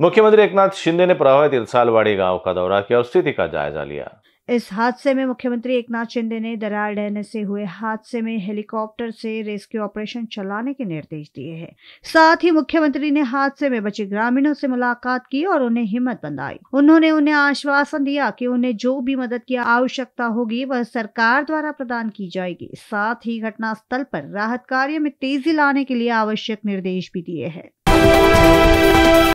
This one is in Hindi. मुख्यमंत्री एकनाथ शिंदे ने प्रभावित सालवाड़ी गांव का दौरा किया और स्थिति का जायजा लिया। इस हादसे में मुख्यमंत्री एकनाथ शिंदे ने दरार ढहने से हुए हादसे में हेलीकॉप्टर से रेस्क्यू ऑपरेशन चलाने के निर्देश दिए हैं। साथ ही मुख्यमंत्री ने हादसे में बचे ग्रामीणों से मुलाकात की और उन्हें हिम्मत बंधाई। उन्होंने उन्हें आश्वासन दिया कि उन्हें जो भी मदद की आवश्यकता होगी वह सरकार द्वारा प्रदान की जाएगी। साथ ही घटनास्थल पर राहत कार्य में तेजी लाने के लिए आवश्यक निर्देश भी दिए है।